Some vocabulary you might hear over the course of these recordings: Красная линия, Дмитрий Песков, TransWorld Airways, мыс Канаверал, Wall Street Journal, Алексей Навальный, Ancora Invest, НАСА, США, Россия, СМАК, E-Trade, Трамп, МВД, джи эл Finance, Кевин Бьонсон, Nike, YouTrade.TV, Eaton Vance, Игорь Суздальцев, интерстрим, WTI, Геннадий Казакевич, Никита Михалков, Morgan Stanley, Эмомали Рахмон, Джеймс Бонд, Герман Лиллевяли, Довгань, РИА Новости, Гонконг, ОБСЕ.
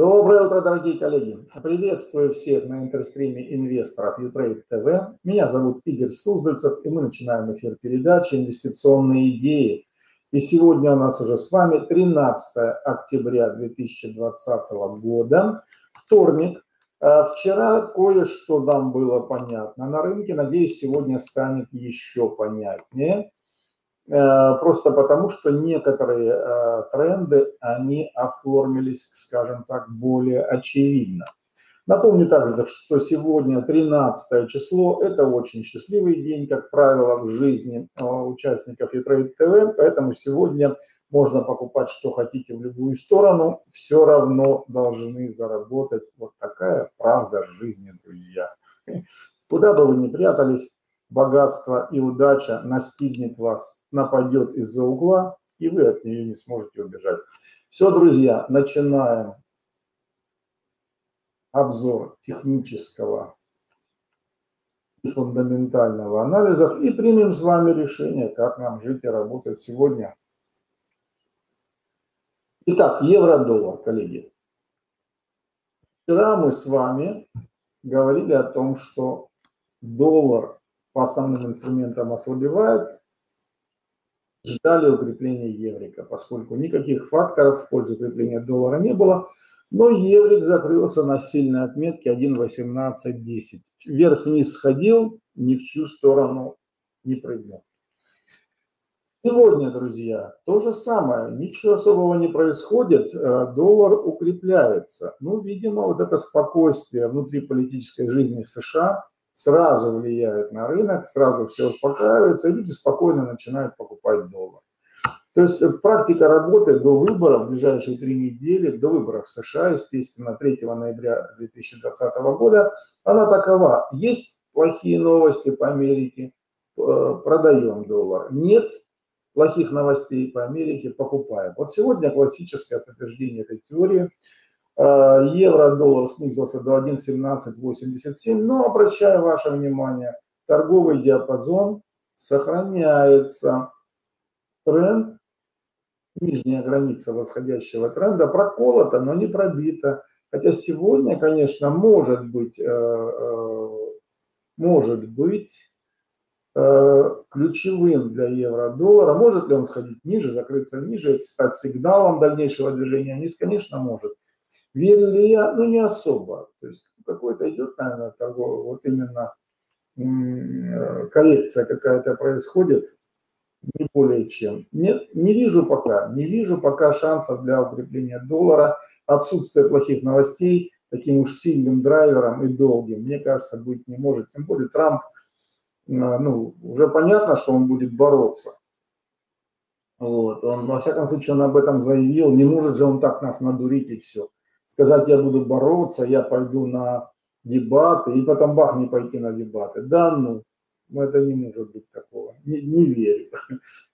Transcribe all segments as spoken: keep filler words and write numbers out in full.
Доброе утро, дорогие коллеги! Приветствую всех на интерстриме инвесторов YouTrade ти ви. Меня зовут Игорь Суздальцев, и мы начинаем эфир передачи «Инвестиционные идеи». И сегодня у нас уже с вами тринадцатое октября две тысячи двадцатого года, вторник. Вчера кое-что нам было понятно на рынке, надеюсь, сегодня станет еще понятнее. Просто потому, что некоторые э, тренды, они оформились, скажем так, более очевидно. Напомню также, что сегодня тринадцатое число, это очень счастливый день, как правило, в жизни э, участников E-Trade ти ви, поэтому сегодня можно покупать, что хотите, в любую сторону, все равно должны заработать. Вот такая правда жизни, друзья. Куда бы вы ни прятались, богатство и удача настигнет вас, нападет из-за угла, и вы от нее не сможете убежать. Все, друзья, начинаем обзор технического и фундаментального анализа и примем с вами решение, как нам жить и работать сегодня. Итак, евро-доллар, коллеги. Вчера мы с вами говорили о том, что доллар по основным инструментам ослабевает, ждали укрепления еврика, поскольку никаких факторов в пользу укрепления доллара не было, но еврик закрылся на сильной отметке один восемнадцать десять. Вверх-вниз сходил, ни в чью сторону не прыгнул. Сегодня, друзья, то же самое, ничего особого не происходит, доллар укрепляется. Ну, видимо, вот это спокойствие внутри политической жизни в США сразу влияет на рынок, сразу все успокаивается, и люди спокойно начинают покупать доллар. То есть практика работы до выборов, в ближайшие три недели, до выборов в США, естественно, третьего ноября две тысячи двадцатого года, она такова. Есть плохие новости по Америке, продаем доллар. Нет плохих новостей по Америке, покупаем. Вот сегодня классическое подтверждение этой теории. Евро-доллар снизился до один семнадцать восемьдесят семь, но, обращаю ваше внимание, торговый диапазон сохраняется. Тренд, нижняя граница восходящего тренда проколота, но не пробита. Хотя сегодня, конечно, может быть, может быть ключевым для евро-доллара. Может ли он сходить ниже, закрыться ниже, стать сигналом дальнейшего движения вниз? Конечно, может. Верю ли я? Ну, не особо. То есть какой-то идет, наверное, торговый, вот именно коррекция какая-то происходит, не более чем. Нет, не вижу пока, не вижу пока шансов для укрепления доллара. Отсутствие плохих новостей таким уж сильным драйвером и долгим, мне кажется, быть не может. Тем более Трамп, ну, уже понятно, что он будет бороться. Вот, он, во всяком случае, он об этом заявил, не может же он так нас надурить и все. Сказать, я буду бороться, я пойду на дебаты, и потом бах, не пойти на дебаты. Да ну, это не может быть такого, не, не верю.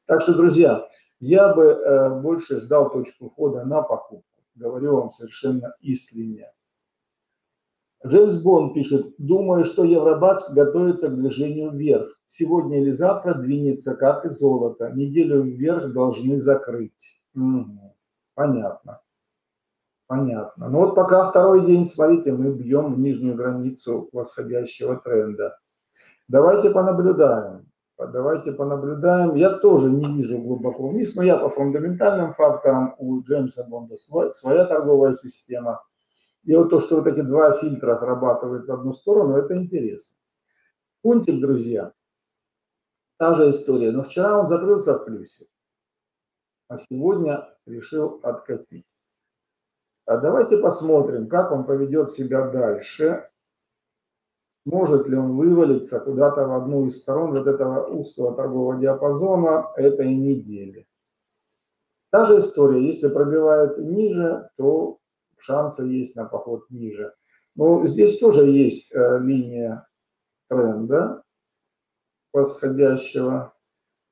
Так что, друзья, я бы э, больше ждал точку входа на покупку, говорю вам совершенно искренне. Джеймс Бонд пишет, думаю, что евробакс готовится к движению вверх. Сегодня или завтра двинется, как и золото. Неделю вверх должны закрыть. Угу. Понятно. Понятно. Ну вот пока второй день, смотрите, мы бьем нижнюю границу восходящего тренда. Давайте понаблюдаем. Давайте понаблюдаем. Я тоже не вижу глубоко вниз, но я по фундаментальным факторам, у Джеймса Бонда своя, своя торговая система. И вот то, что вот эти два фильтра срабатывают в одну сторону, это интересно. Фунтик, друзья, та же история. Но вчера он закрылся в плюсе, а сегодня решил откатить. А давайте посмотрим, как он поведет себя дальше. Может ли он вывалиться куда-то в одну из сторон вот этого узкого торгового диапазона этой недели. Та же история. Если пробивает ниже, то шансы есть на поход ниже. Но здесь тоже есть э, линия тренда восходящего.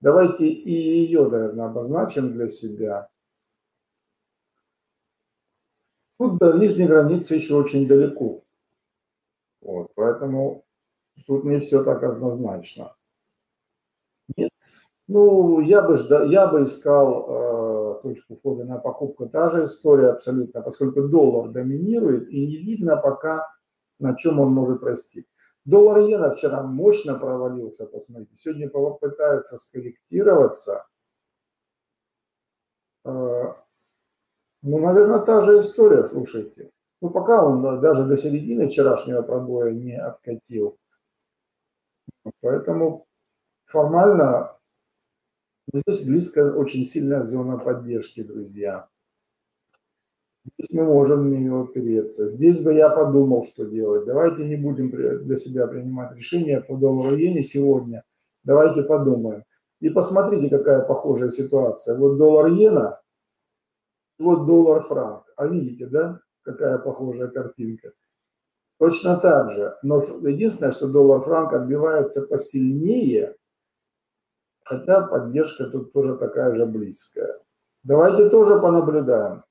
Давайте и ее, наверное, обозначим для себя. Тут до нижней границы еще очень далеко. Вот, поэтому тут не все так однозначно. Нет. Ну, я бы, ждал, я бы искал э, точки входа на покупку та же история абсолютно, поскольку доллар доминирует и не видно пока, на чем он может расти. Доллар иена вчера мощно провалился, посмотрите, сегодня пытается скорректироваться. Ну, наверное, та же история, слушайте. Ну, пока он даже до середины вчерашнего пробоя не откатил. Поэтому формально здесь близко очень сильная зона поддержки, друзья. Здесь мы можем на нее опереться. Здесь бы я подумал, что делать. Давайте не будем для себя принимать решение по доллару иене сегодня. Давайте подумаем. И посмотрите, какая похожая ситуация. Вот доллар иена, вот доллар франк. А видите, да, какая похожая картинка. Точно так же. Но единственное, что доллар франк отбивается посильнее, хотя поддержка тут тоже такая же близкая. Давайте тоже понаблюдаем.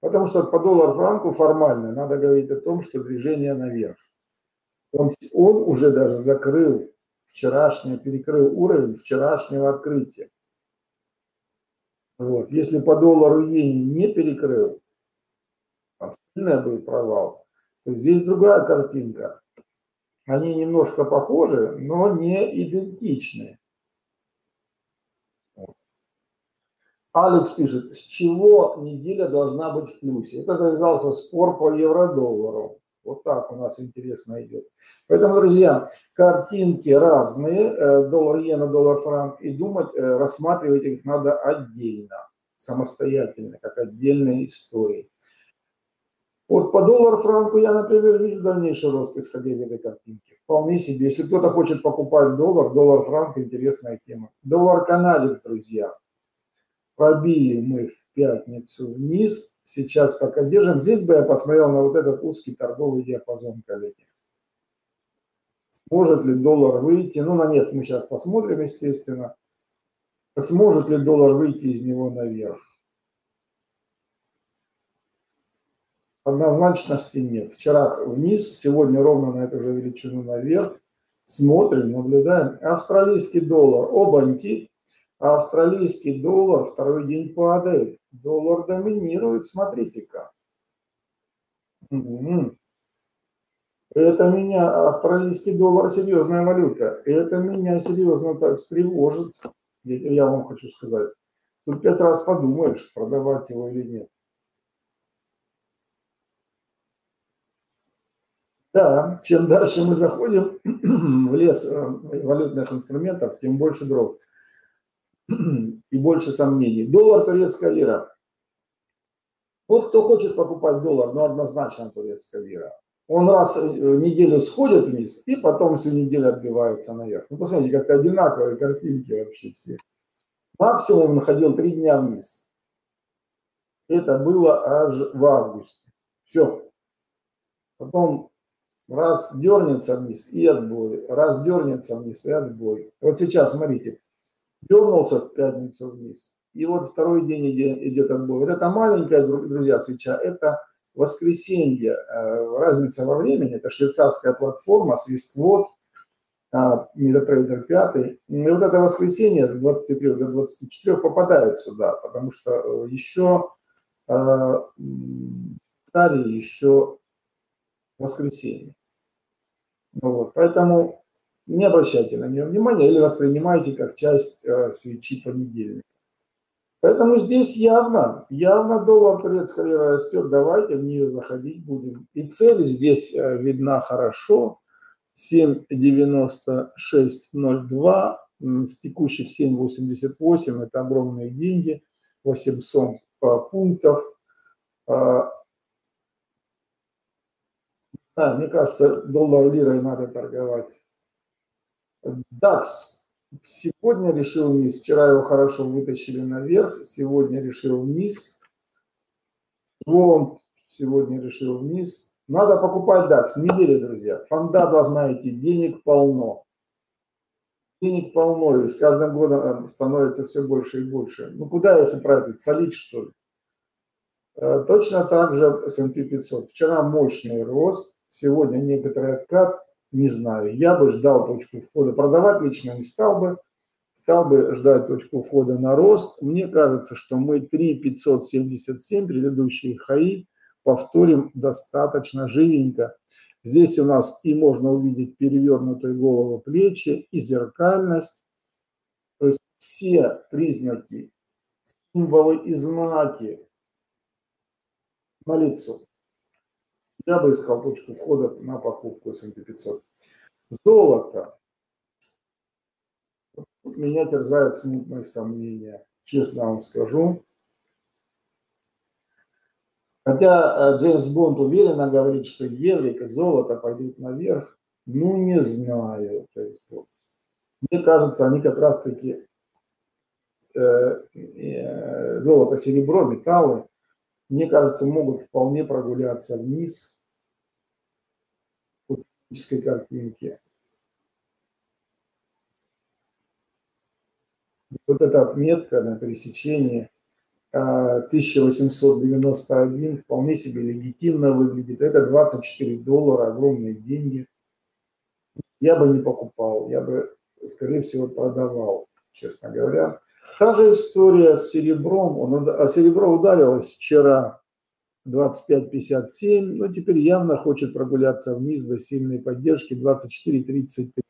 Потому что по доллар франку формально надо говорить о том, что движение наверх. Он, он уже даже закрыл вчерашний, перекрыл уровень вчерашнего открытия. Вот. Если по доллару иене не перекрыл, там сильный был провал, то здесь другая картинка. Они немножко похожи, но не идентичны. Алекс пишет, с чего неделя должна быть в плюсе? Это завязался спор по евро-доллару. Вот так у нас интересно идет. Поэтому, друзья, картинки разные, доллар иена, доллар франк, и думать, рассматривать их надо отдельно, самостоятельно, как отдельные истории. Вот по доллар франку я, например, вижу дальнейший рост, исходя из этой картинки. Вполне себе. Если кто-то хочет покупать доллар, доллар франк – интересная тема. Доллар канадец, друзья. Пробили мы в пятницу вниз. Сейчас пока держим. Здесь бы я посмотрел на вот этот узкий торговый диапазон, коллеги. Сможет ли доллар выйти? Ну, на нет мы сейчас посмотрим, естественно. Сможет ли доллар выйти из него наверх? Однозначности нет. Вчера вниз, сегодня ровно на эту же величину наверх. Смотрим, наблюдаем. Австралийский доллар, обаньки. А австралийский доллар второй день падает. Доллар доминирует, смотрите-ка. Это меня, австралийский доллар, серьезная валюта. Это меня серьезно так встревожит. Я вам хочу сказать. Тут пять раз подумаешь, продавать его или нет. Да, чем дальше мы заходим в лес валютных инструментов, тем больше дров. И больше сомнений. Доллар, турецкая лира. Вот кто хочет покупать доллар, но однозначно турецкая лира. Он раз в неделю сходит вниз и потом всю неделю отбивается наверх. Ну, посмотрите, как-то одинаковые картинки вообще все. Максимум находил три дня вниз. Это было аж в августе. Все. Потом раз дернется вниз и отбой. Раз дернется вниз и отбой. Вот сейчас, смотрите. Дернулся в пятницу вниз. И вот второй день идет отбой. Вот это маленькая, друзья, свеча. Это воскресенье. Разница во времени. Это швейцарская платформа, свисквот, MetaTrader пять. И вот это воскресенье с двадцати трёх до двадцати четырёх попадает сюда. Потому что еще царь еще воскресенье. Вот. Поэтому... Не обращайте на нее внимания или воспринимайте как часть э, свечи понедельника. Поэтому здесь явно, явно доллар турецкая лира растет. Давайте в нее заходить будем. И цель здесь э, видна хорошо. семь девяносто шесть ноль два с текущих семь восемьдесят восемь. Это огромные деньги. восемьсот пунктов. Э, да, мне кажется, доллар лирой надо торговать. дакс сегодня решил вниз. Вчера его хорошо вытащили наверх. Сегодня решил вниз. Вон сегодня решил вниз. Надо покупать дакс. Не верьте, друзья. Фонда должна идти. Денег полно. Денег полно. И с каждым годом становится все больше и больше. Ну куда их тратить? Солить, что ли? Точно так же эс энд пи пятьсот. Вчера мощный рост. Сегодня некоторый откат. Не знаю, я бы ждал точку входа, продавать лично не стал бы. стал бы ждать точку входа на рост. Мне кажется, что мы три тысячи пятьсот семьдесят семь, предыдущие хаи, повторим достаточно живенько. Здесь у нас и можно увидеть перевернутые головы, плечи, и зеркальность. То есть все признаки, символы и знаки на лицо. Я бы искал точку входа на покупку эс энд пи пятьсот. Золото. Меня терзают смутные сомнения, честно вам скажу. Хотя Джеймс Бонд уверенно говорит, что еврика, золото пойдет наверх, ну не знаю. То есть, вот. Мне кажется, они как раз-таки э, э, золото, серебро, металлы, мне кажется, могут вполне прогуляться вниз по технической картинке. Вот эта отметка на пересечении тысяча восемьсот девяносто один вполне себе легитимно выглядит. Это двадцать четыре доллара, огромные деньги. Я бы не покупал, я бы, скорее всего, продавал, честно говоря. Та же история с серебром. Он, серебро ударилось вчера двадцать пять пятьдесят семь, но теперь явно хочет прогуляться вниз до сильной поддержки двадцать четыре тридцать три.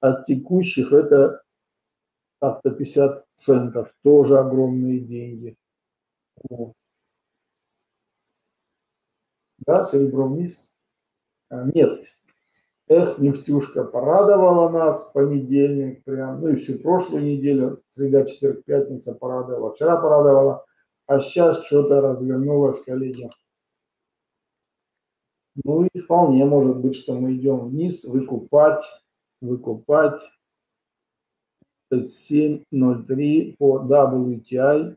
От текущих это... сто пятьдесят центов, тоже огромные деньги. Вот. Да, серебро вниз. А, нефть. Эх, нефтюшка порадовала нас в понедельник, прям, ну и всю прошлую неделю, среда, четверг, пятница порадовала, вчера порадовала, а сейчас что-то развернулось, коллеги. Ну и вполне может быть, что мы идем вниз, выкупать, выкупать. тридцать семь ноль три по дабл ю ти ай,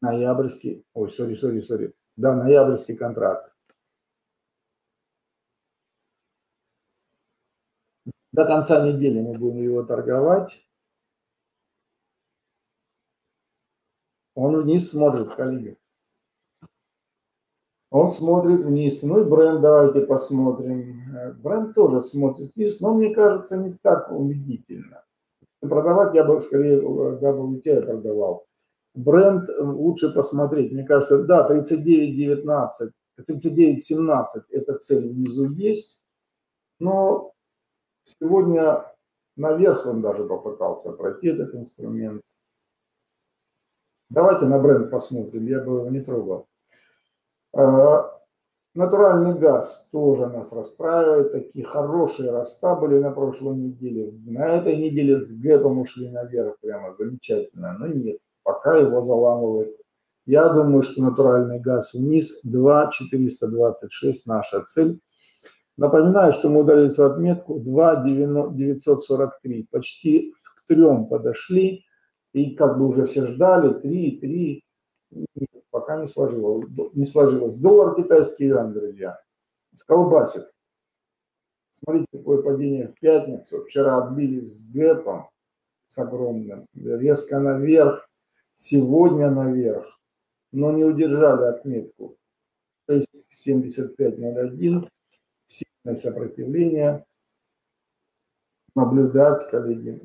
ноябрьский, ой, сори, сори, сори, да, ноябрьский контракт. До конца недели мы будем его торговать. Он вниз смотрит, коллеги. Он смотрит вниз. Ну и бренд давайте посмотрим. Бренд тоже смотрит вниз, но мне кажется, не так убедительно. Продавать я бы скорее дабл ю ти ай продавал. Бренд лучше посмотреть. Мне кажется, да, тридцать девять девятнадцать, тридцать девять семнадцать это цель внизу есть. Но сегодня наверх он даже попытался пройти этот инструмент. Давайте на бренд посмотрим, я бы его не трогал. Натуральный газ тоже нас расстраивает. Такие хорошие роста были на прошлой неделе. На этой неделе с гэпом ушли наверх прямо замечательно. Но нет, пока его заламывает. Я думаю, что натуральный газ вниз. два четыреста двадцать шесть наша цель. Напоминаю, что мы ударились в отметку два девятьсот сорок три. Почти к трем подошли. И как бы уже все ждали. три, три, три. Пока не сложилось. Не сложилось. Доллар китайский юань, друзья. Колбасит. Смотрите, какое падение в пятницу. Вчера отбились с гэпом, с огромным. Резко наверх. Сегодня наверх. Но не удержали отметку. То есть семьдесят пять ноль один. Сильное сопротивление. Наблюдать, коллеги.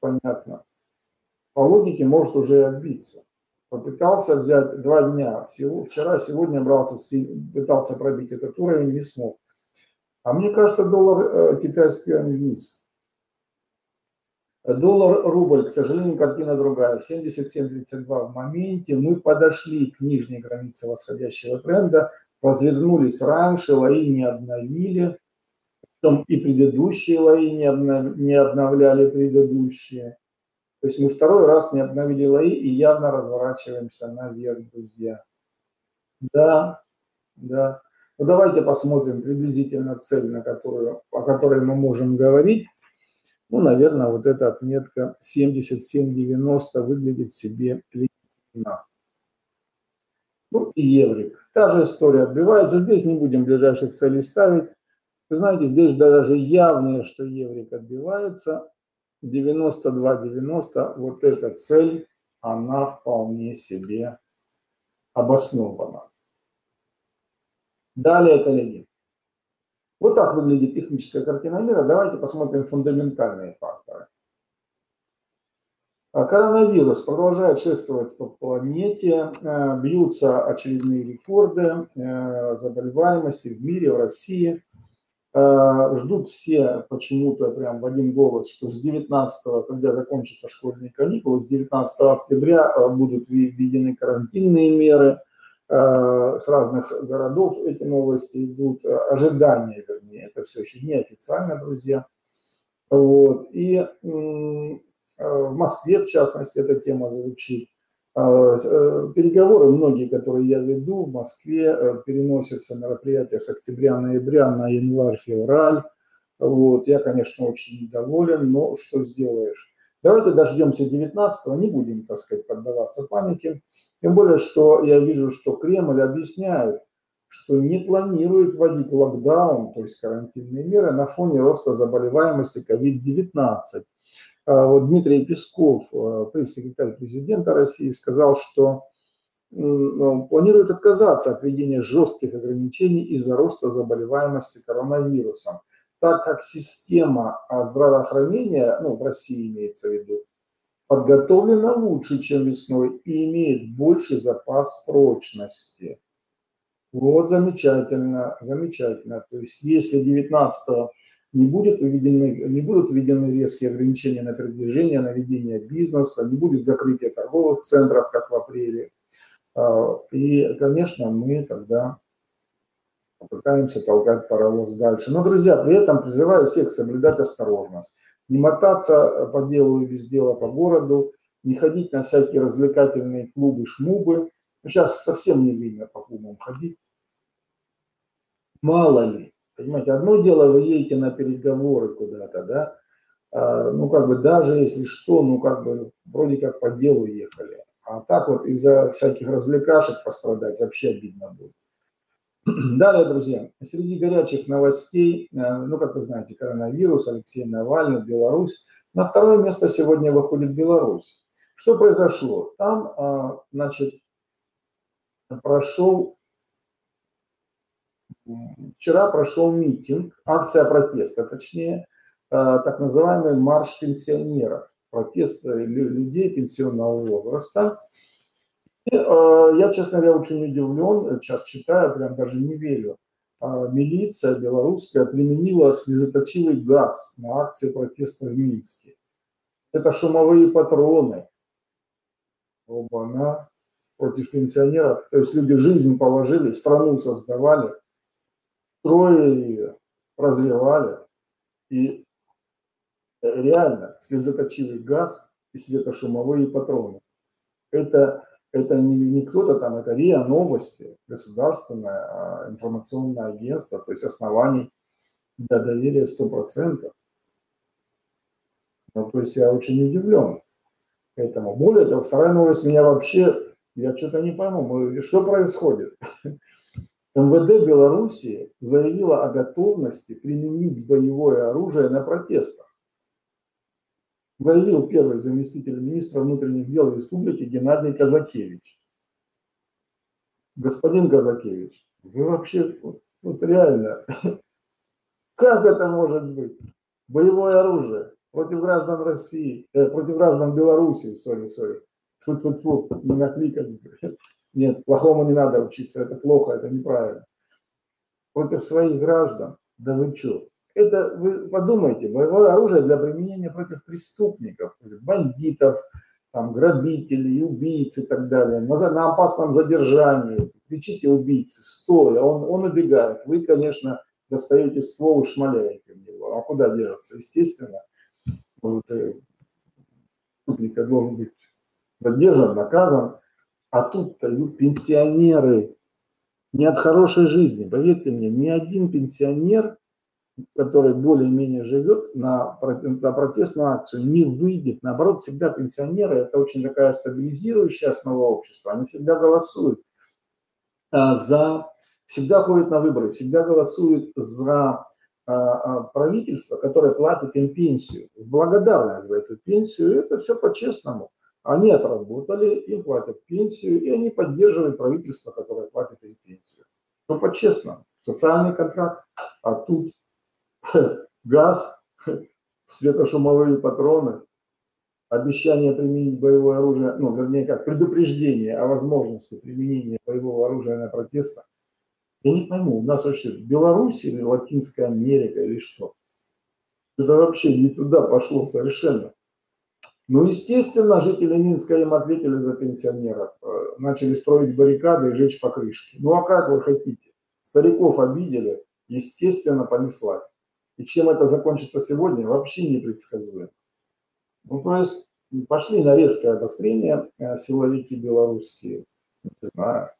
Понятно. По логике может уже отбиться. Попытался взять два дня, вчера, сегодня брался, пытался пробить этот уровень, не смог. А мне кажется, доллар китайский вниз. Доллар, рубль, к сожалению, картина другая. семьдесят семь тридцать два в моменте. Мы подошли к нижней границе восходящего тренда, развернулись раньше, лои не обновили. Потом и предыдущие лои не обновляли, не обновляли предыдущие. То есть мы второй раз не обновили лои и явно разворачиваемся наверх, друзья. Да, да. Ну давайте посмотрим приблизительно цель, на которую, о которой мы можем говорить. Ну, наверное, вот эта отметка семьдесят семь девяносто выглядит себе легитимно. Ну и еврик. Та же история отбивается. Здесь не будем ближайших целей ставить. Вы знаете, здесь даже явно, что еврик отбивается. девяносто два девяносто, вот эта цель, она вполне себе обоснована. Далее, коллеги. Вот так выглядит техническая картина мира. Давайте посмотрим фундаментальные факторы. Коронавирус продолжает шествовать по планете, бьются очередные рекорды заболеваемости в мире, в России. Ждут все почему-то прям в один голос, что с девятнадцатого, когда закончатся школьные каникулы, с девятнадцатого октября будут введены карантинные меры. С разных городов эти новости идут, ожидания, вернее, это все еще неофициально, друзья. Вот. И в Москве, в частности, эта тема звучит. Переговоры, многие, которые я веду, в Москве переносятся мероприятия с октября-ноября на январь-февраль. Вот. Я, конечно, очень недоволен, но что сделаешь. Давайте дождемся девятнадцатого, не будем, так сказать, поддаваться панике. Тем более, что я вижу, что Кремль объясняет, что не планирует вводить локдаун, то есть карантинные меры, на фоне роста заболеваемости ковид девятнадцать. Вот Дмитрий Песков, пресс-секретарь президента России, сказал, что планирует отказаться от введения жестких ограничений из-за роста заболеваемости коронавирусом, так как система здравоохранения, ну, в России имеется в виду, подготовлена лучше, чем весной, и имеет больший запас прочности. Вот замечательно, замечательно. То есть если девятнадцатого не будут введены, не будут введены резкие ограничения на передвижение, на ведение бизнеса, не будет закрытия торговых центров, как в апреле. И, конечно, мы тогда попытаемся толкать паровоз дальше. Но, друзья, при этом призываю всех соблюдать осторожность. Не мотаться по делу и без дела по городу, не ходить на всякие развлекательные клубы, шмубы. Сейчас совсем не видно по клубам ходить. Мало ли. Понимаете, одно дело, вы едете на переговоры куда-то, да, а, ну, как бы, даже если что, ну, как бы, вроде как по делу ехали. А так вот из-за всяких развлекашек пострадать вообще обидно будет. Далее, друзья, среди горячих новостей, ну, как вы знаете, коронавирус, Алексей Навальный, Беларусь. На второе место сегодня выходит Беларусь. Что произошло? Там, значит, прошел... Вчера прошел митинг, акция протеста, точнее, так называемый марш пенсионеров, протест людей пенсионного возраста. И, я, честно говоря, очень удивлен, сейчас читаю, прям даже не верю. Милиция белорусская применила слезоточивый газ на акции протеста в Минске. Это шумовые патроны. Оба-на, против пенсионеров. То есть люди жизнь положили, страну создавали, строили ее, развивали, и реально слезоточивый газ и светошумовые патроны. Это, это не, не кто-то там, это РИА Новости, государственное информационное агентство, то есть оснований для доверия сто процентов. Ну, то есть я очень удивлен этому. Более того, вторая новость меня вообще, я что-то не пойму, что происходит? МВД Беларуси заявила о готовности применить боевое оружие на протестах. Заявил первый заместитель министра внутренних дел республики Геннадий Казакевич. Господин Казакевич, вы вообще, вот, вот реально, как это может быть? Боевое оружие против граждан России, э, против граждан Беларуси, сори, сори, фу-фу-фу, не накликали. Нет, плохому не надо учиться, это плохо, это неправильно. Против своих граждан, да вы что? Это, вы подумайте, боевое оружие для применения против преступников, бандитов, там, грабителей, убийц и так далее. На, на опасном задержании, кричите убийцы, стоя, он, он убегает. Вы, конечно, достаете ствол и шмаляете в него. А куда держаться? Естественно, вот, преступник должен быть задержан, наказан. А тут-то пенсионеры не от хорошей жизни. Поверьте мне, ни один пенсионер, который более-менее живет, на протестную акцию не выйдет. Наоборот, всегда пенсионеры – это очень такая стабилизирующая основа общества. Они всегда голосуют за, всегда ходят на выборы, всегда голосуют за правительство, которое платит им пенсию. Благодарность за эту пенсию – это все по-честному. Они отработали, им платят пенсию, и они поддерживают правительство, которое платит им пенсию. Но по-честному, социальный контракт, а тут газ, светошумовые патроны, обещание применить боевое оружие, ну, вернее, как предупреждение о возможности применения боевого оружия на протестах. Я не пойму, у нас вообще Беларусь или Латинская Америка или что? Это вообще не туда пошло совершенно. Ну, естественно, жители Минска им ответили за пенсионеров. Начали строить баррикады и жечь покрышки. Ну, а как вы хотите? Стариков обидели, естественно, понеслась. И чем это закончится сегодня, вообще непредсказуемо. Ну, то есть, пошли на резкое обострение силовики белорусские. Не знаю.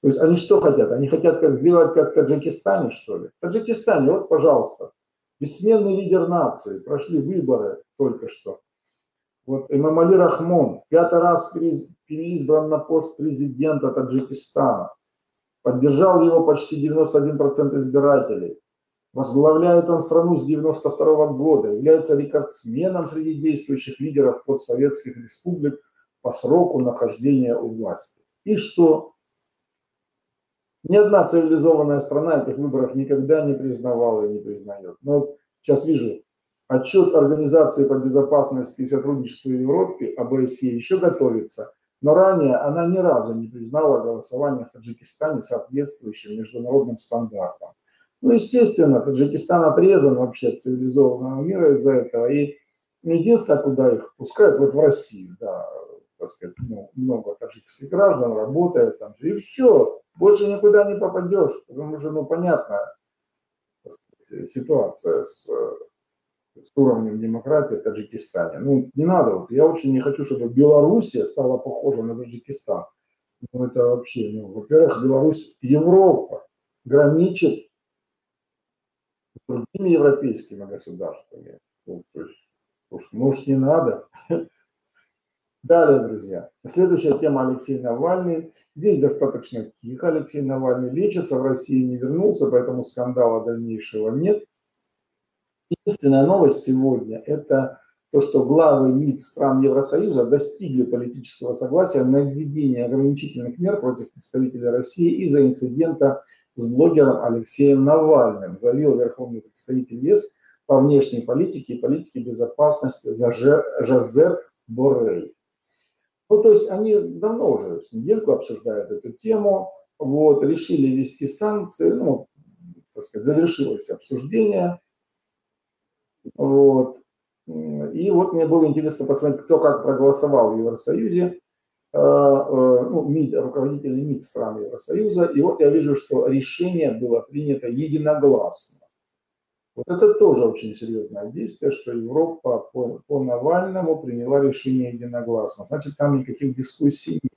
То есть, они что хотят? Они хотят как сделать, как в Таджикистане, что ли? В Таджикистане, вот, пожалуйста, бессменный лидер нации, прошли выборы только что. Вот Эмомали Рахмон пятый раз переизбран на пост президента Таджикистана. Поддержал его почти девяносто один процент избирателей. Возглавляет он страну с девяносто второго года. Является рекордсменом среди действующих лидеров подсоветских республик по сроку нахождения у власти. И что? Ни одна цивилизованная страна этих выборов никогда не признавала и не признает. Но вот сейчас вижу. Отчет Организации по безопасности и сотрудничеству в Европе, ОБСЕ, еще готовится, но ранее она ни разу не признала голосование в Таджикистане соответствующим международным стандартам. Ну, естественно, Таджикистан отрезан вообще от цивилизованного мира из-за этого, и единственное, куда их пускают, вот в Россию, да, так сказать, ну, много таджикских граждан работает там, и все, больше никуда не попадешь, потому что, ну, понятно, так сказать, ситуация с... с уровнем демократии в Таджикистане. Ну, не надо. Вот. Я очень не хочу, чтобы Белоруссия стала похожа на Таджикистан. Ну, это вообще, ну, во-первых, Беларусь, Европа граничит с другими европейскими государствами. Ну, то есть, уж, может, не надо. Далее, друзья. Следующая тема — Алексей Навальный. Здесь достаточно тихо. Алексей Навальный лечится, в России не вернулся, поэтому скандала дальнейшего нет. Единственная новость сегодня – это то, что главы МИД стран Евросоюза достигли политического согласия на введение ограничительных мер против представителей России из-за инцидента с блогером Алексеем Навальным, заявил верховный представитель ЕС по внешней политике и политике безопасности Жозеф Borrell. Ну, то есть они давно уже с недельку обсуждают эту тему, вот, решили ввести санкции, ну, так сказать, завершилось обсуждение. Вот. И вот мне было интересно посмотреть, кто как проголосовал в Евросоюзе, ну, МИД, руководители МИД стран Евросоюза. И вот я вижу, что решение было принято единогласно. Вот это тоже очень серьезное действие, что Европа по, по Навальному приняла решение единогласно. Значит, там никаких дискуссий нет.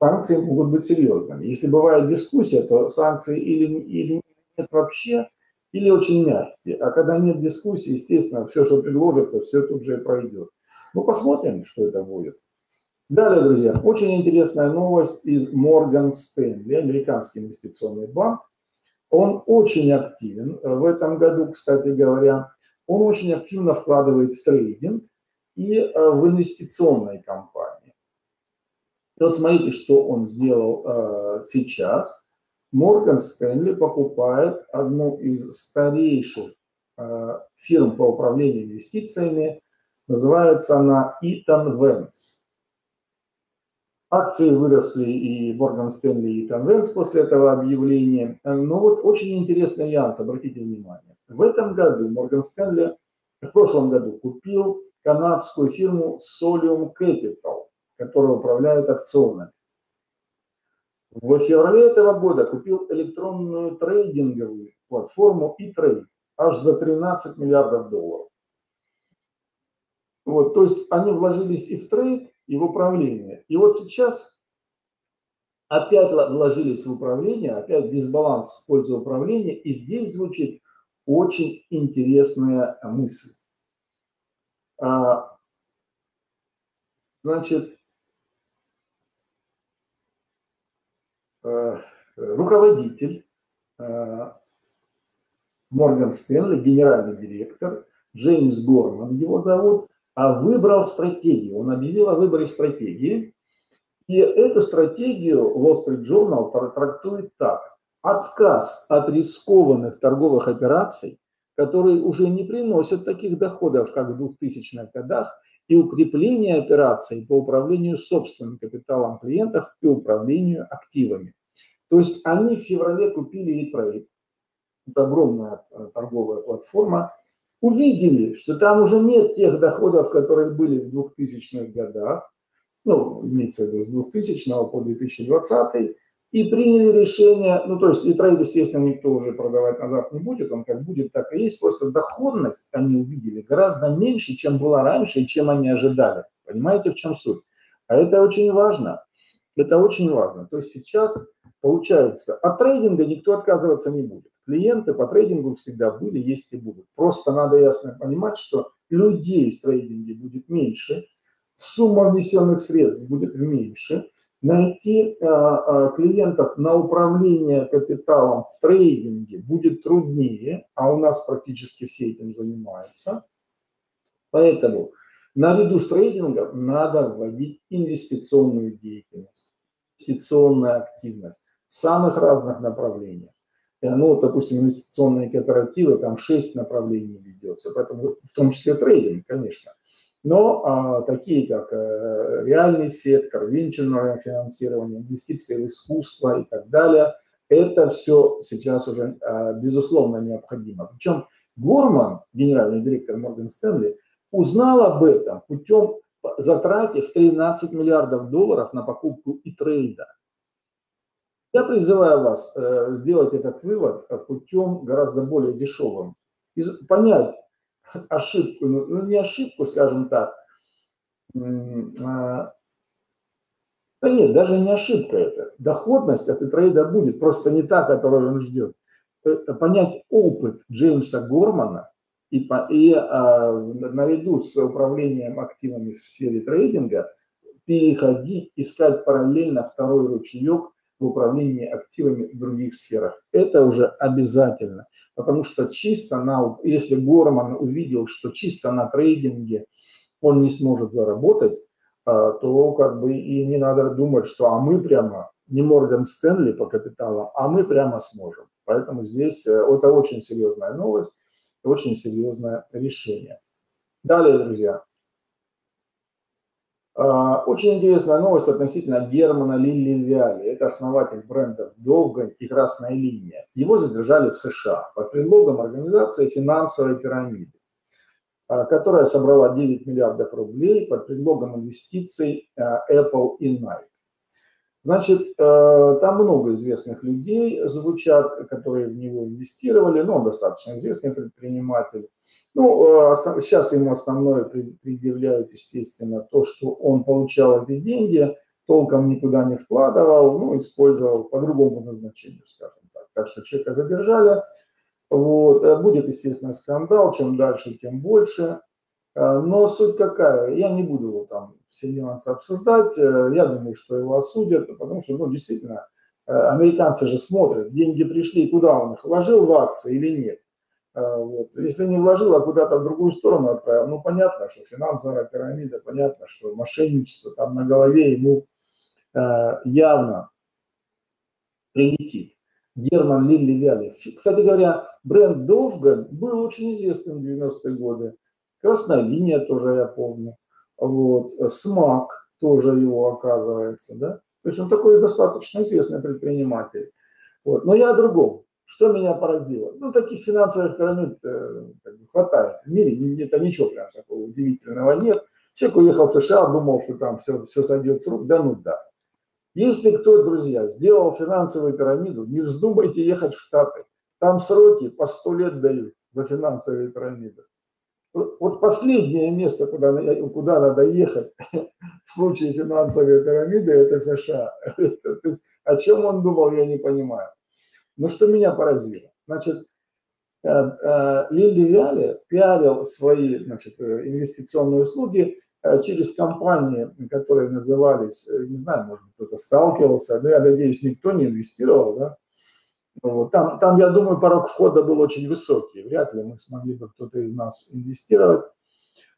Санкции могут быть серьезными. Если бывает дискуссия, то санкции или, или нет вообще, или очень мягкие. А когда нет дискуссии, естественно, все, что предложится, все тут же и пройдет. Ну, посмотрим, что это будет. Далее, друзья, очень интересная новость из Morgan Stanley, американский инвестиционный банк. Он очень активен в этом году, кстати говоря. Он очень активно вкладывает в трейдинг и в инвестиционные компании. И вот смотрите, что он сделал сейчас. Морган Стэнли покупает одну из старейших э, фирм по управлению инвестициями, называется она Eaton Vance. Акции выросли и Морган Стэнли, и Eaton Vance после этого объявления. Но вот очень интересный нюанс, обратите внимание. В этом году Морган Стэнли, в прошлом году, купил канадскую фирму Solium Capital, которая управляет акционами. В феврале этого года купил электронную трейдинговую платформу E-Trade аж за тринадцать миллиардов долларов. Вот, то есть они вложились и в трейд, и в управление. И вот сейчас опять вложились в управление, опять дисбаланс в пользу управления. И здесь звучит очень интересная мысль. А, значит... руководитель Морган Стэнли, генеральный директор, Джеймс Горман его зовут, выбрал стратегию, он объявил о выборе стратегии. И эту стратегию Wall Street Journal трактует так: отказ от рискованных торговых операций, которые уже не приносят таких доходов, как в двухтысячных годах, и укрепление операций по управлению собственным капиталом клиентов и управлению активами. То есть они в феврале купили E-Trade, огромная торговая платформа, увидели, что там уже нет тех доходов, которые были в двухтысячных годах, ну, имеется в виду с двухтысячного по две тысячи двадцатый, и приняли решение, ну, то есть E-Trade, естественно, никто уже продавать назад не будет, он как будет, так и есть, просто доходность они увидели гораздо меньше, чем была раньше и чем они ожидали. Понимаете, в чем суть? А это очень важно, это очень важно. То есть сейчас получается, от трейдинга никто отказываться не будет. Клиенты по трейдингу всегда были, есть и будут. Просто надо ясно понимать, что людей в трейдинге будет меньше, сумма внесенных средств будет меньше. Найти э, э, клиентов на управление капиталом в трейдинге будет труднее, а у нас практически все этим занимаются. Поэтому наряду с трейдингом надо вводить инвестиционную деятельность, инвестиционную активность в самых разных направлениях. Ну, допустим, инвестиционные кооперативы, там шесть направлений ведется, поэтому, в том числе трейдинг, конечно. Но а, такие, как э, реальный сектор, венчурное финансирование, инвестиции в искусство и так далее, это все сейчас уже, а, безусловно, необходимо. Причем Горман, генеральный директор Morgan Stanley, узнал об этом путем затратив тринадцать миллиардов долларов на покупку E-Trade. Я призываю вас э, сделать этот вывод путем гораздо более дешевым. Из, понять ошибку, ну не ошибку, скажем так, э, да нет, даже не ошибка это. Доходность от E-Trade будет, просто не та, которую он ждет. Понять опыт Джеймса Гормана и, и э, наряду с управлением активами в сфере трейдинга переходить, искать параллельно второй ручеек в управлении активами в других сферах. Это уже обязательно, потому что чисто на, если Горман увидел, что чисто на трейдинге он не сможет заработать, то как бы и не надо думать, что а мы прямо, не Морган Стэнли по капиталу, а мы прямо сможем. Поэтому здесь это очень серьезная новость, очень серьезное решение. Далее, друзья. Очень интересная новость относительно Германа Лиллевяли. Это основатель брендов «Довгань» и «Красная линия». Его задержали в США под предлогом организации финансовой пирамиды, которая собрала девять миллиардов рублей под предлогом инвестиций Apple и Nike. Значит, там много известных людей звучат, которые в него инвестировали, но он достаточно известный предприниматель. Ну, сейчас ему основное предъявляют, естественно, то, что он получал эти деньги, толком никуда не вкладывал, ну, использовал по другому назначению, скажем так. Так что человека задержали. Вот. Будет, естественно, скандал, чем дальше, тем больше. Но суть какая, я не буду его там все нюансы обсуждать, я думаю, что его осудят, потому что, ну, действительно, американцы же смотрят, деньги пришли, куда он их вложил, в акции или нет. Вот. Если не вложил, а куда-то в другую сторону отправил, ну, понятно, что финансовая пирамида, понятно, что мошенничество там на голове ему явно прилетит. Герман Лиллевяли. Кстати говоря, бренд Довгань был очень известным в девяностые годы. Красная линия тоже, я помню, вот, СМАК тоже его, оказывается, да, то есть он такой достаточно известный предприниматель, вот, но я о другом, что меня поразило, ну, таких финансовых пирамид как бы хватает, в мире это ничего прям такого удивительного нет, человек уехал в США, думал, что там все, все сойдет с рук, да ну да, если кто, друзья, сделал финансовую пирамиду, не вздумайте ехать в Штаты, там сроки по сто лет дают за финансовые пирамиды. Вот последнее место, куда, куда надо ехать в случае финансовой пирамиды, это США. То есть, о чем он думал, я не понимаю. Но что меня поразило. Значит, Лиллевяли пиарил свои, значит, инвестиционные услуги через компании, которые назывались, не знаю, может, кто-то сталкивался, но я надеюсь, никто не инвестировал, да? Там, там, я думаю, порог входа был очень высокий, вряд ли мы смогли бы кто-то из нас инвестировать.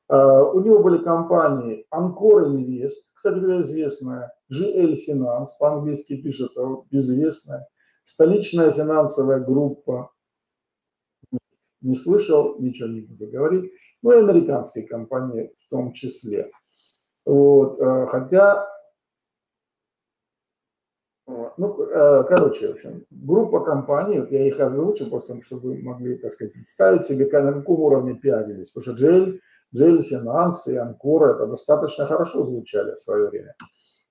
У него были компании Ancora Invest, кстати говоря, известная, джи эл Finance, по-английски пишется, известная, столичная финансовая группа, не слышал, ничего не буду говорить, ну и американские компании в том числе. Вот, хотя, ну, короче, в общем, группа компаний, вот я их озвучу, просто чтобы вы могли, так сказать, представить себе, на каком уровне пиарились, потому что джи эл, джи эл Finance и Ancora это достаточно хорошо звучали в свое время.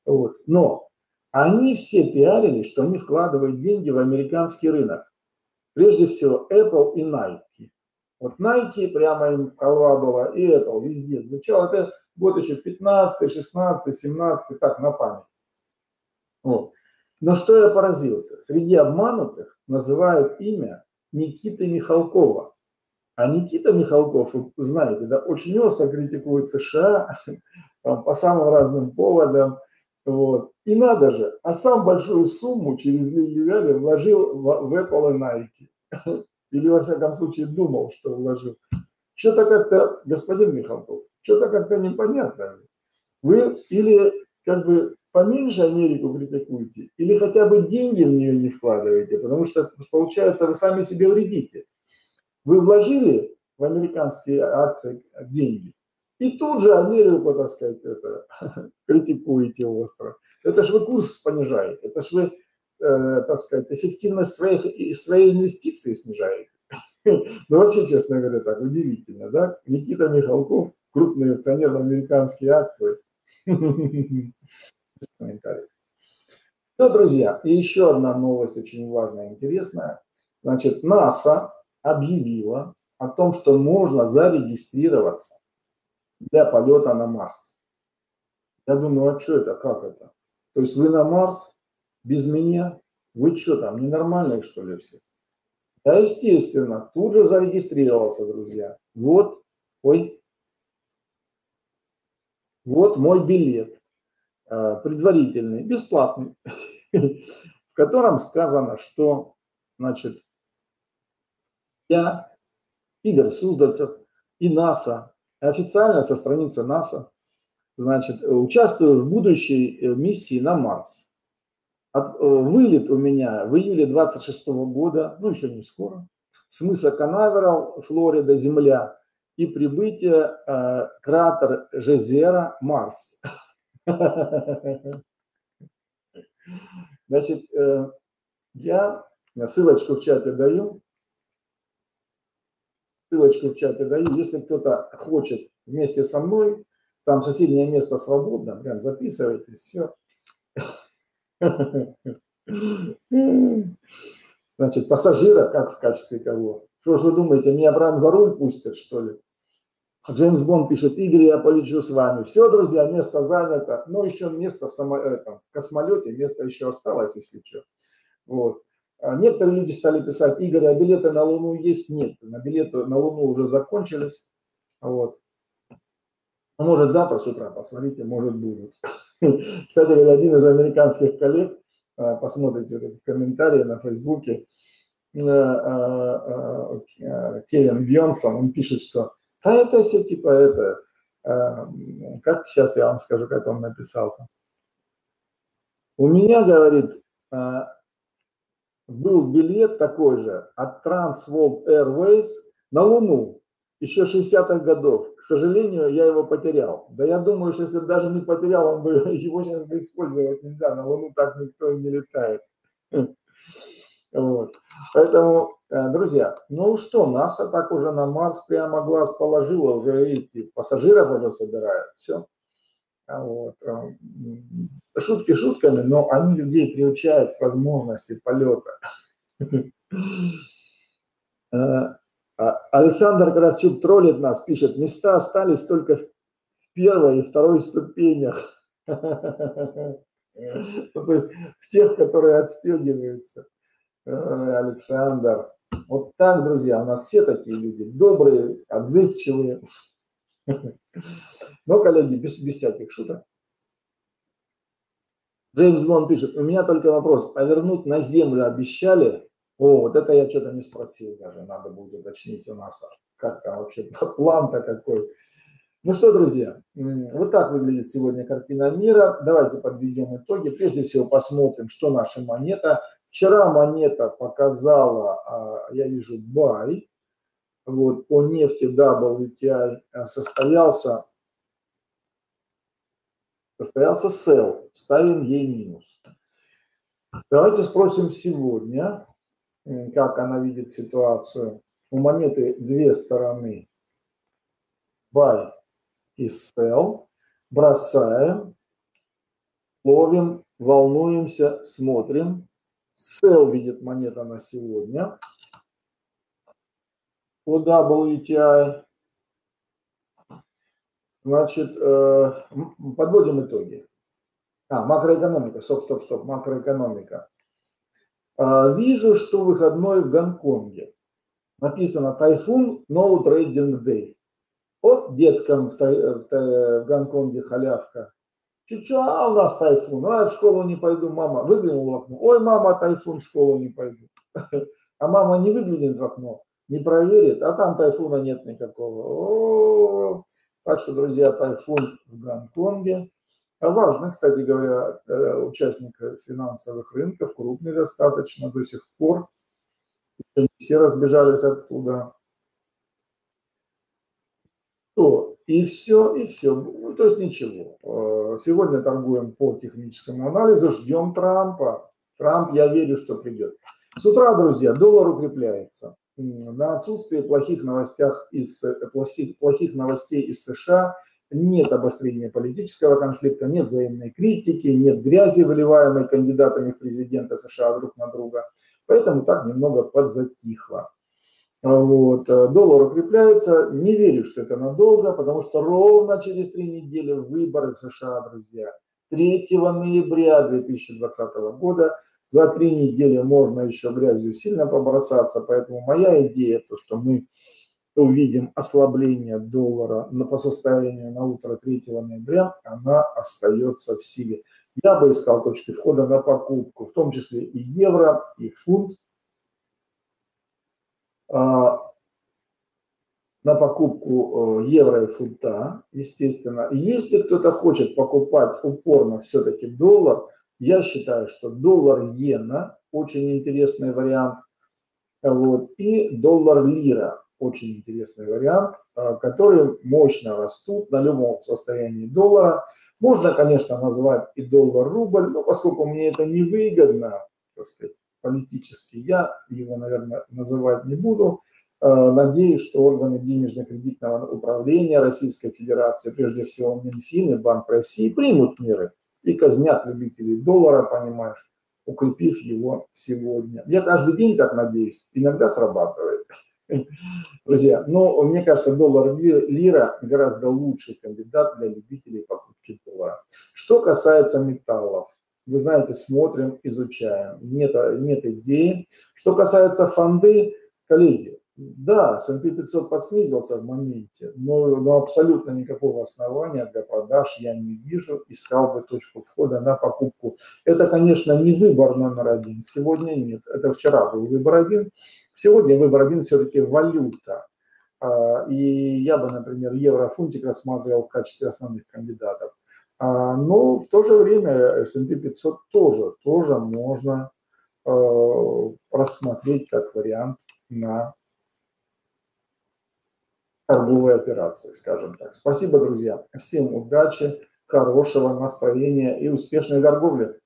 Вот. Но они все пиарили, что они вкладывают деньги в американский рынок. Прежде всего Apple и Nike. Вот Nike прямо им халва была, и Apple везде звучало. Это год еще пятнадцатый, шестнадцатый, семнадцатый, так на память. Вот. Но что я поразился? Среди обманутых называют имя Никиты Михалкова. А Никита Михалков, вы знаете, да, очень остро критикует США по самым разным поводам. Вот. И надо же, а сам большую сумму через Лиллевяли вложил в Apple и Nike. Или, во всяком случае, думал, что вложил. Что-то как-то, господин Михалков, что-то как-то непонятно. Вы или как бы поменьше Америку критикуете, или хотя бы деньги в нее не вкладываете, потому что, получается, вы сами себе вредите. Вы вложили в американские акции деньги, и тут же Америку, так сказать, это, критикуете остро. Это ж вы курс понижаете, это ж вы, э, так сказать, эффективность своих, своей инвестиции снижаете. Ну вообще, честно говоря, так удивительно, да? Никита Михалков, крупный акционер в американские акции. Все, друзья, и еще одна новость очень важная и интересная. Значит, НАСА объявила о том, что можно зарегистрироваться для полета на Марс. Я думаю, а что это, как это? То есть вы на Марс без меня? Вы что там, ненормальные что ли все? Да, естественно, тут же зарегистрировался, друзья. Вот, ой, вот мой билет предварительный, бесплатный, в котором сказано, что, значит, я, Игорь Суздальцев и НАСА, официально со страницы НАСА, значит, участвую в будущей миссии на Марс. От, вылет у меня в июле двадцать шестого года, ну еще не скоро, с мыса Канаверал, Флорида, Земля, и прибытие э, кратер Жозера, Марс. Значит, я ссылочку в чате даю. Ссылочку в чате даю. Если кто-то хочет вместе со мной, там соседнее место свободно, прям записывайтесь, все. Значит, пассажира, как в качестве кого? Что ж вы думаете, меня прям за руль пустят, что ли? Джеймс Бонд пишет: Игорь, я полечу с вами. Все, друзья, место занято. Но еще место в, само... в космолете, место еще осталось, если что. Вот. Некоторые люди стали писать: Игорь, а билеты на Луну есть? Нет, на билеты на Луну уже закончились. Вот. Может, завтра с утра, посмотрите, может, будет. Кстати, один из американских коллег, посмотрите комментарии на Фейсбуке, Кевин Бьонсон, он пишет, что а это все типа это, э, как сейчас я вам скажу, как он написал. У меня, говорит, э, был билет такой же от TransWorld Airways на Луну еще шестидесятых годов. К сожалению, я его потерял. Да я думаю, что если даже не потерял, он бы, его сейчас бы использовать нельзя. На Луну так никто не летает. Вот. Поэтому, друзья, ну что, НАСА так уже на Марс прямо глаз положила, уже и пассажиров уже собирают, все. Вот. Шутки шутками, но они людей приучают к возможности полета. Александр Гравчук троллит нас, пишет: места остались только в первой и второй ступенях. То есть в тех, которые отстегиваются. Александр. Вот так, друзья, у нас все такие люди, добрые, отзывчивые. Но, коллеги, без, без всяких шуток. Джеймс Бонд пишет: у меня только вопрос, а вернуть на землю обещали? О, вот это я что-то не спросил даже, надо будет уточнить у нас, как там вообще план-то какой. Ну что, друзья, вот так выглядит сегодня картина мира. Давайте подведем итоги. Прежде всего посмотрим, что наша монета. Вчера монета показала, я вижу, бай, вот, по нефти дабл ю ти ай состоялся, состоялся sell, ставим ей минус. Давайте спросим сегодня, как она видит ситуацию. У монеты две стороны, buy и sell, бросаем, ловим, волнуемся, смотрим. Sell видит монета на сегодня по дабл ю ти ай. Значит, подводим итоги. А, макроэкономика, стоп, стоп, стоп, макроэкономика. Вижу, что выходной в Гонконге. Написано «Тайфун, no trading day». Вот деткам в, тай, в, тай, в Гонконге халявка. Чуть-чуть, а у нас тайфун, а в школу не пойду, мама. Выглянула в окно. Ой, мама, тайфун, в школу не пойду. А мама не выглянет в окно, не проверит, а там тайфуна нет никакого. Так что, друзья, тайфун в Гонконге. Важно, кстати говоря, участник финансовых рынков, крупный достаточно до сих пор. Все разбежались оттуда. То, и все, и все. Ну, то есть ничего. Сегодня торгуем по техническому анализу, ждем Трампа. Трамп, я верю, что придет. С утра, друзья, доллар укрепляется. На отсутствие плохих новостей из, плохих новостей из США нет обострения политического конфликта, нет взаимной критики, нет грязи, выливаемой кандидатами в президенты США друг на друга. Поэтому так немного подзатихло. Вот. Доллар укрепляется. Не верю, что это надолго, потому что ровно через три недели выборы в США, друзья. третьего ноября две тысячи двадцатого года. За три недели можно еще грязью сильно побросаться. Поэтому моя идея, то, что мы увидим ослабление доллара по состоянию на утро третьего ноября, она остается в силе. Я бы искал точки входа на покупку, в том числе и евро, и фунт. А, на покупку евро и фунта, естественно. Если кто-то хочет покупать упорно все-таки доллар, я считаю, что доллар-иена очень интересный вариант, вот, и доллар-лира. Очень интересный вариант, которые мощно растут на любом состоянии доллара. Можно, конечно, назвать и доллар-рубль, но поскольку мне это невыгодно, так сказать, политически, я его, наверное, называть не буду. Надеюсь, что органы денежно-кредитного управления Российской Федерации, прежде всего Минфин и Банк России, примут меры и казнят любителей доллара, понимаешь, укрепив его сегодня. Я каждый день так надеюсь, иногда срабатывает. Друзья, но мне кажется, доллар-лира гораздо лучший кандидат для любителей покупки доллара. Что касается металлов, вы знаете, смотрим, изучаем, нет, нет идеи. Что касается фонды, коллеги, да, эс энд пи пятьсот подснизился в моменте, но, но абсолютно никакого основания для продаж я не вижу, искал бы точку входа на покупку. Это, конечно, не выбор номер один, сегодня нет, это вчера был выбор один. Сегодня выбор один все-таки валюта. И я бы, например, еврофунтик рассматривал в качестве основных кандидатов. Но в то же время эс энд пи пятьсот тоже, тоже можно рассмотреть как вариант на торговые операции, скажем так. Спасибо, друзья. Всем удачи, хорошего настроения и успешной торговли.